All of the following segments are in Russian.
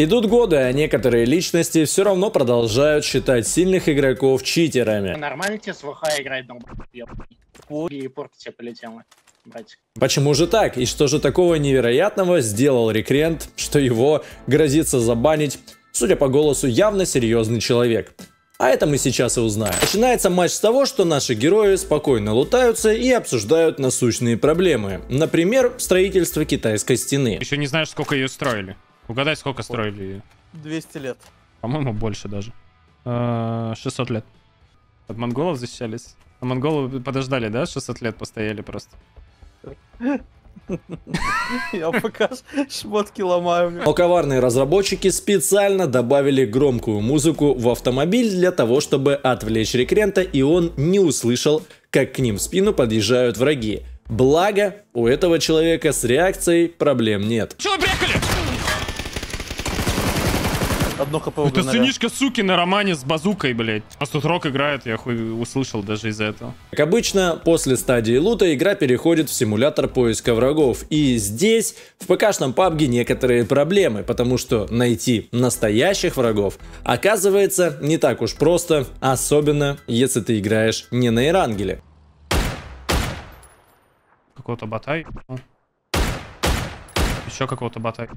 Идут годы, а некоторые личности все равно продолжают считать сильных игроков читерами. Нормально тебе с ВХ играть, дом? И порки тебе полетела. Почему же так? И что же такого невероятного сделал рекрент, что его грозится забанить, судя по голосу, явно серьезный человек? А это мы сейчас и узнаем. Начинается матч с того, что наши герои спокойно лутаются и обсуждают насущные проблемы. Например, строительство китайской стены. Еще не знаешь, сколько ее строили. Угадай, сколько строили ее. 200 лет. По-моему, больше даже. 600 лет. От монголов защищались. А монголы подождали, да? 600 лет постояли просто. Я пока шмотки ломаю. Но коварные разработчики специально добавили громкую музыку в автомобиль для того, чтобы отвлечь рекрента, и он не услышал, как к ним в спину подъезжают враги. Благо, у этого человека с реакцией проблем нет. Чего вы приехали? Одно хп угнали. Это сынишка суки на романе с базукой, блядь. А тут рок играет, я хуй услышал даже из-за этого. Как обычно, после стадии лута игра переходит в симулятор поиска врагов. И здесь в ПКшном PUBG некоторые проблемы, потому что найти настоящих врагов оказывается не так уж просто, особенно если ты играешь не на Эрангеле. Какого-то бота. Еще какого-то бота.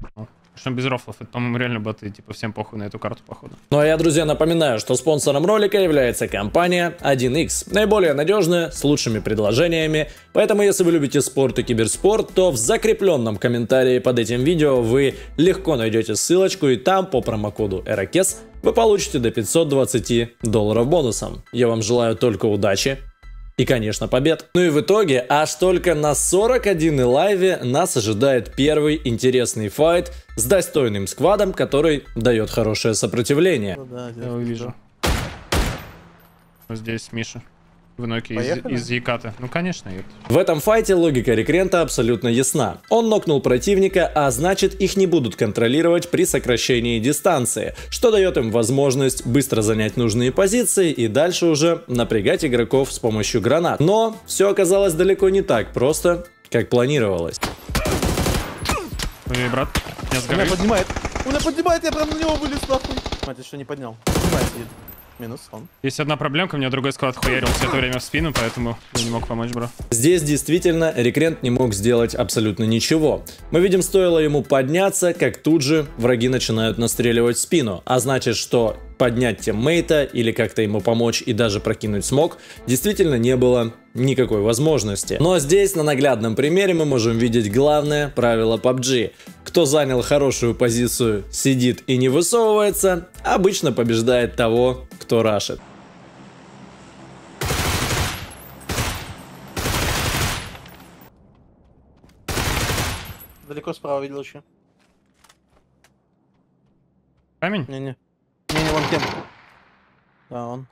Причем без рофлов, это там реально боты, типа всем похуй на эту карту, походу. Ну а я, друзья, напоминаю, что спонсором ролика является компания 1X. Наиболее надежная, с лучшими предложениями. Поэтому, если вы любите спорт и киберспорт, то в закрепленном комментарии под этим видео вы легко найдете ссылочку, и там по промокоду Erokez вы получите до $520 бонусом. Я вам желаю только удачи. И, конечно, побед. Ну и в итоге, аж только на 41 лайве нас ожидает первый интересный файт с достойным сквадом, который дает хорошее сопротивление. Ну, да, я увижу. Здесь Миша. Внуки из Яката. Ну, конечно, нет. В этом файте логика рекрента абсолютно ясна. Он нокнул противника, а значит, их не будут контролировать при сокращении дистанции, что дает им возможность быстро занять нужные позиции и дальше уже напрягать игроков с помощью гранат. Но все оказалось далеко не так просто, как планировалось. Ой, брат, я сгораю. Он меня поднимает, я прям на него вылез, нахуй. Мать, еще не поднял. Минус он. Есть одна проблемка, у меня другой склад хуярил все это время в спину, поэтому я не мог помочь, бро. Здесь действительно рекрент не мог сделать абсолютно ничего. Мы видим, стоило ему подняться, как тут же враги начинают настреливать в спину. А значит, что поднять тиммейта или как-то ему помочь и даже прокинуть смог действительно не было никакой возможности. Но здесь на наглядном примере мы можем видеть главное правило PUBG. Кто занял хорошую позицию, сидит и не высовывается, обычно побеждает того, кто рашит. Далеко справа видел еще. Камень? Не-не. Не-не, вон тем. Да, он.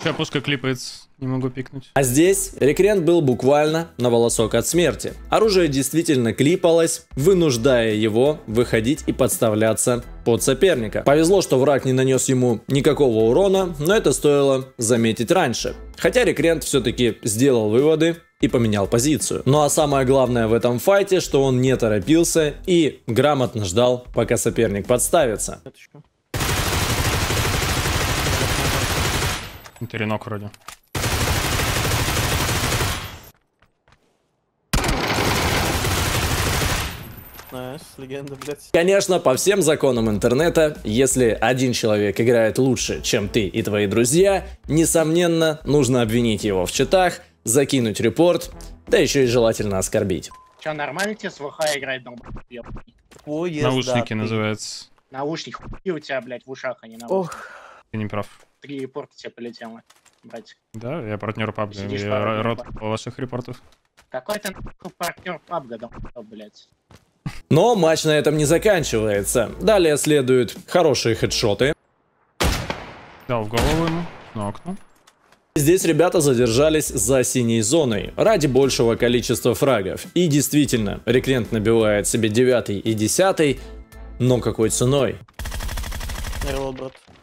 Сейчас пушка клипается, не могу пикнуть. А здесь рекрент был буквально на волосок от смерти. Оружие действительно клипалось, вынуждая его выходить и подставляться под соперника. Повезло, что враг не нанес ему никакого урона, но это стоило заметить раньше. Хотя рекрент все-таки сделал выводы и поменял позицию. Ну а самое главное в этом файте, что он не торопился и грамотно ждал, пока соперник подставится. Интеринок вроде. Легенда, блядь. Конечно, по всем законам интернета, если один человек играет лучше, чем ты и твои друзья, несомненно, нужно обвинить его в читах, закинуть репорт, да еще и желательно оскорбить. Че, нормально тебе с ВХ играть, дом? Наушники называется. Наушники хуй у тебя, блядь, в ушах, а не наушники. Ох. Ты не прав. 3 репорта тебе полетело, братик. Да, я партнер PUBG, я рот ваших репортов. Какой ты партнер PUBG, да, блядь. Но матч на этом не заканчивается. Далее следуют хорошие хедшоты. Дал в голову ему, на окно. Здесь ребята задержались за синей зоной ради большего количества фрагов. И действительно, рекрент набивает себе 9 и 10, но какой ценой?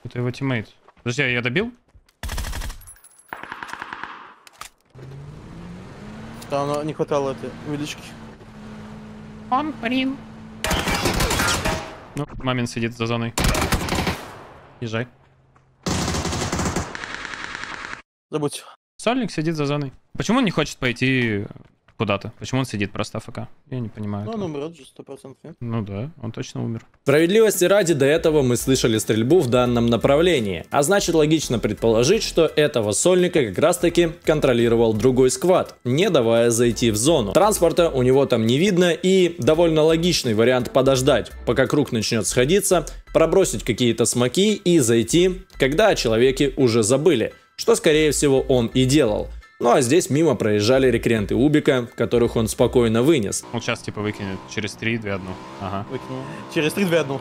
Это его тиммейт. Подожди, я добил? Да, не хватало этой велички. Он, блин. Ну, Мамин сидит за зоной. Езжай. Забудь. Сальник сидит за зоной. Почему он не хочет пойти куда-то? Почему он сидит просто АФК? Я не понимаю. Ну, он умрет же 100%, нет? Ну да, он точно умер. Справедливости ради, до этого мы слышали стрельбу в данном направлении. А значит, логично предположить, что этого сольника как раз таки контролировал другой сквад, не давая зайти в зону. Транспорта у него там не видно, и довольно логичный вариант подождать, пока круг начнет сходиться, пробросить какие-то смоки и зайти, когда о человеке уже забыли, что скорее всего он и делал. Ну а здесь мимо проезжали рекренты Убика, которых он спокойно вынес. Он сейчас типа выкинет через 3-2-1. Ага. Выкинул. Через 3-2-1.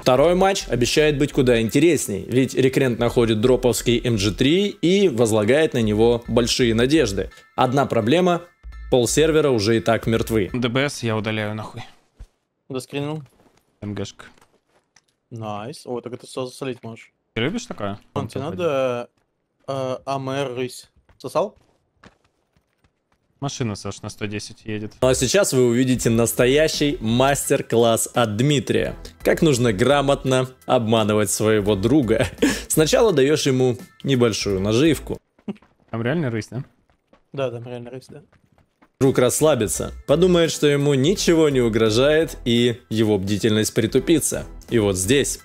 Второй матч обещает быть куда интересней, ведь рекрент находит дроповский MG3 и возлагает на него большие надежды. Одна проблема, полсервера уже и так мертвы. ДБС я удаляю нахуй. Доскринул. МГшка. Найс. О, так это солить можешь. Ты любишь такая? Тебе надо... АМР рысь. Сосал? Машина, Саш, на 110 едет. А сейчас вы увидите настоящий мастер-класс от Дмитрия. Как нужно грамотно обманывать своего друга. Сначала даешь ему небольшую наживку. Там реально рысь, да? Да, там реально рысь, да. Друг расслабится, подумает, что ему ничего не угрожает, и его бдительность притупится. И вот здесь...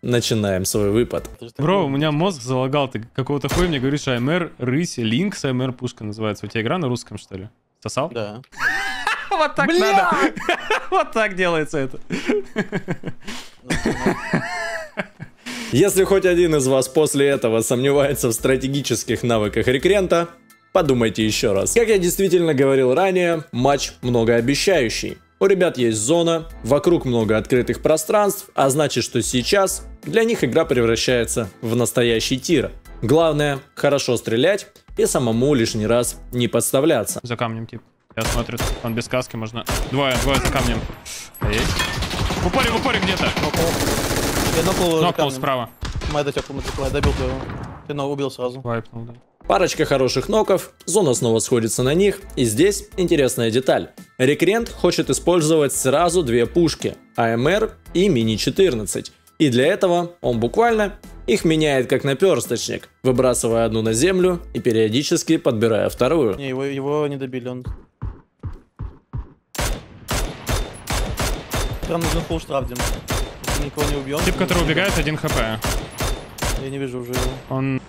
начинаем свой выпад. Бро, у меня мозг залагал, ты какого-то хуя мне говоришь АМР, рысь, линкс, АМР, пушка называется. У тебя игра на русском, что ли? Сосал? Да. Вот так надо. Вот так делается это. Если хоть один из вас после этого сомневается в стратегических навыках рекрента, подумайте еще раз. Как я действительно говорил ранее, матч многообещающий. У ребят есть зона, вокруг много открытых пространств, а значит, что сейчас для них игра превращается в настоящий тир. Главное, хорошо стрелять и самому лишний раз не подставляться. За камнем тип. Я смотрю, он без каски, можно... Двое за камнем. Есть. В упоре где-то. Нокнул справа. Добил твоего. Ты убил сразу. Вайпнул, да. Парочка хороших ноков, зона снова сходится на них, и здесь интересная деталь. Рекрент хочет использовать сразу две пушки, АМР и мини-14. И для этого он буквально их меняет как наперсточник, выбрасывая одну на землю и периодически подбирая вторую. Не, его не добили, он... Прям нужен фуллштраф, Дим. Никого не убьем. Тип, который убегает, 1 хп. Я не вижу уже его. Он...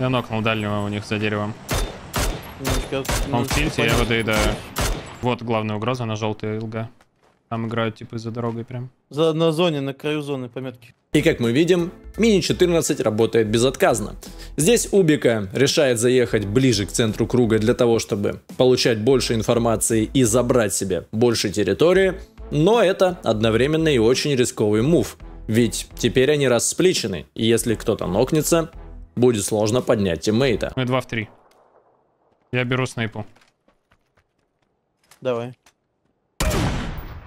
Я нокнул дальнего у них за деревом. Он в тильте, я выдоедаю. Вот главная угроза на желтые ЛГ. Там играют типы за дорогой прям. На зоне, на краю зоны пометки. И как мы видим, мини-14 работает безотказно. Здесь Убика решает заехать ближе к центру круга для того, чтобы получать больше информации и забрать себе больше территории. Но это одновременно и очень рисковый мув. Ведь теперь они расспличены, и если кто-то нокнется... будет сложно поднять тиммейта. Мы 2 в 3. Я беру снайпу. Давай.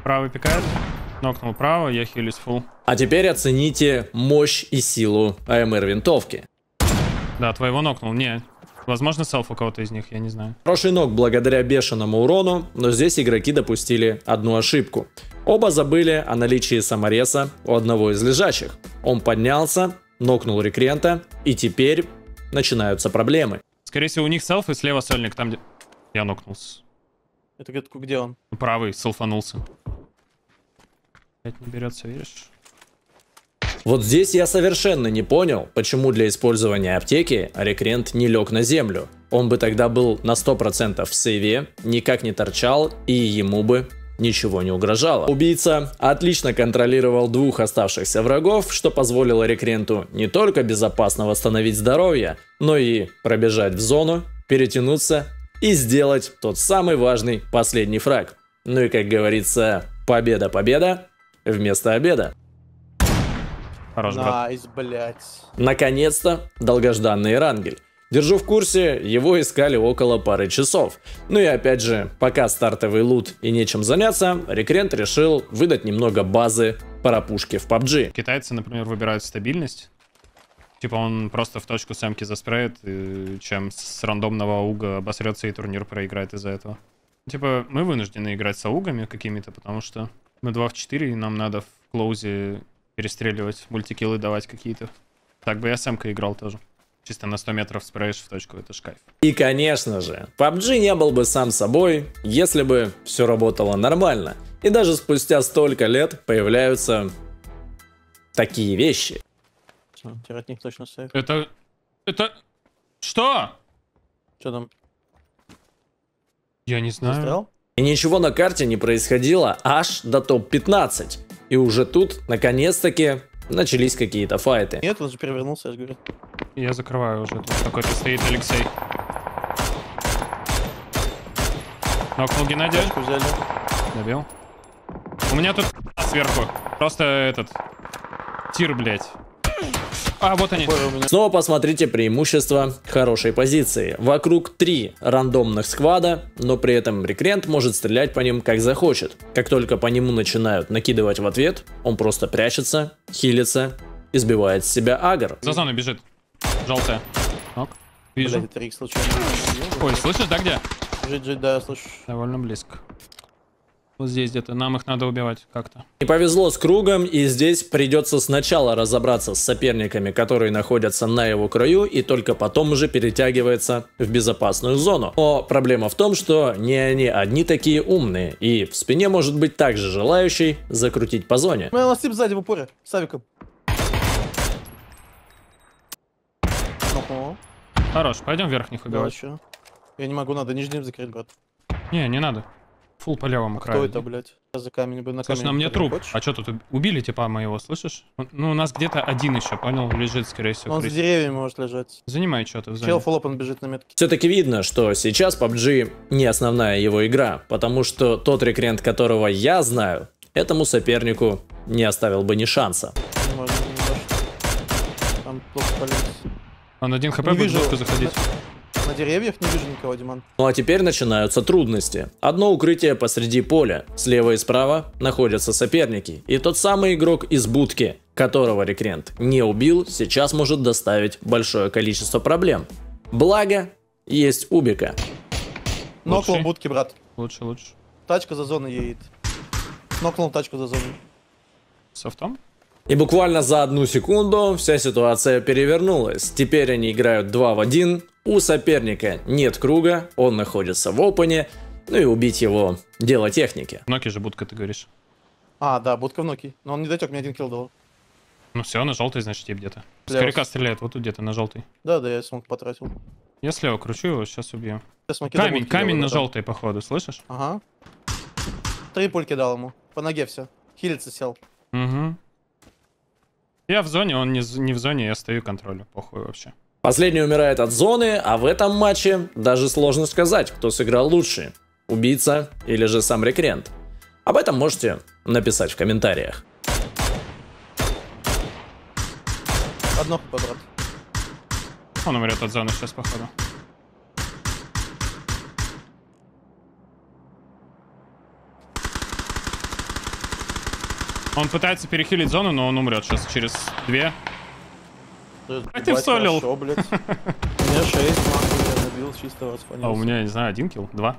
Правый пикает. Нокнул право, я хилюсь фул. А теперь оцените мощь и силу АМР винтовки. Да, твоего нокнул. Не, возможно, селф у кого-то из них, я не знаю. Хороший нок благодаря бешеному урону, но здесь игроки допустили одну ошибку. Оба забыли о наличии самореза у одного из лежащих. Он поднялся, нокнул рекрента, и теперь начинаются проблемы. Скорее всего, у них селф и слева сольник, там где... Я нокнулся. Это где он? Правый, селфанулся. Опять не берется, видишь? Вот здесь я совершенно не понял, почему для использования аптеки рекрент не лег на землю. Он бы тогда был на 100% в сейве, никак не торчал, и ему бы... ничего не угрожало. Убийца отлично контролировал двух оставшихся врагов, что позволило рекренту не только безопасно восстановить здоровье, но и пробежать в зону, перетянуться и сделать тот самый важный последний фраг. Ну и, как говорится, победа-победа вместо обеда. Хорош, брат. Найс, блядь. Наконец-то долгожданный Эрангель. Держу в курсе, его искали около пары часов. Ну и опять же, пока стартовый лут и нечем заняться, рекрент решил выдать немного базы про пушки в PUBG. Китайцы, например, выбирают стабильность. Типа он просто в точку самки заспреет, чем с рандомного АУГа обосрется и турнир проиграет из-за этого. Типа мы вынуждены играть с АУГами какими-то, потому что Мы 2 в 4, и нам надо в клоузе перестреливать, мультикиллы давать какие-то. Так бы я СМ-ка играл тоже. Чисто на 100 метров спреешь в точку, это ж кайф. И, конечно же, PUBG не был бы сам собой, если бы все работало нормально. И даже спустя столько лет появляются такие вещи. Тиратник точно сейф. Это... Что? Что там? Я не знаю. Застрял? И ничего на карте не происходило аж до топ-15. И уже тут, наконец-таки, начались какие-то файты. Нет, он же перевернулся, я же говорю. Я закрываю уже. Тут какой-то стоит Алексей. Нокнул Геннадия. Добил. У меня тут сверху. Просто этот... Тир, блядь. А, вот они. Снова посмотрите преимущество хорошей позиции. Вокруг 3 рандомных сквада, но при этом рекрент может стрелять по ним как захочет. Как только по нему начинают накидывать в ответ, он просто прячется, хилится и сбивает с себя агр. За зону бежит. Желтая. Ок. Вижу. Блядь, трик случайно. Ой, слышишь, да, где? Жить, да, слышу. Довольно близко. Вот здесь где-то, нам их надо убивать как-то. Не повезло с кругом, и здесь придется сначала разобраться с соперниками, которые находятся на его краю, и только потом уже перетягивается в безопасную зону. Но проблема в том, что не они одни такие умные, и в спине может быть также желающий закрутить по зоне. Мы ластим сзади в упоре, с авиком. Хорош, пойдем верхних убивать. Да, я не могу, надо нижним закрыть, брат. Не надо. Фул по левому краю. Кто это, блядь? За камень, на камень. Слушай, на мне труп. Хочешь? А что тут? Убили типа моего, слышишь? Ну, у нас где-то один еще, понял? Лежит, скорее всего. Он за деревьями может лежать. Занимай что-то в зоне. Чел фуллопан бежит на метке. Все-таки видно, что сейчас PUBG не основная его игра, потому что тот рекрент, которого я знаю, этому сопернику не оставил бы ни шанса. Там плохо полез. Он 1 хп будет жестко заходить. На деревьях не вижу никого, Диман. Ну а теперь начинаются трудности. Одно укрытие посреди поля. Слева и справа находятся соперники. И тот самый игрок из будки, которого рекрент не убил, сейчас может доставить большое количество проблем. Благо, есть убика. Нокнул будки, брат. Лучше. Тачка за зоной едет. Нокнул тачку за зоной. Софтом? И буквально за 1 секунду вся ситуация перевернулась. Теперь они играют 2 в 1. У соперника нет круга, он находится в опене, ну и убить его дело техники. В ноки же будка, ты говоришь. А, да, будка в ноки. Но он не дотек, мне 1 килл дал. Ну все, на желтый, значит, тебе где-то. Скорика стреляет, вот тут где-то на желтый. Да, я смог потратил. Я слева кручу его, сейчас убью. Камень на желтый, походу, слышишь? Ага. 3 пульки дал ему. По ноге все. Хилиться сел. Угу. Я в зоне, он не в зоне, я стою контролю, похуй вообще. Последний умирает от зоны, а в этом матче даже сложно сказать, кто сыграл лучше. Убийца или же сам рекрент. Об этом можете написать в комментариях. Одно хп, брат. Он умрет от зоны сейчас, походу. Он пытается перехилить зону, но он умрет сейчас через 2. А ты всолил. Хорошо, блядь. У меня 6 нахуй, я набил чистого. А у меня, не знаю, 1 килл, 2.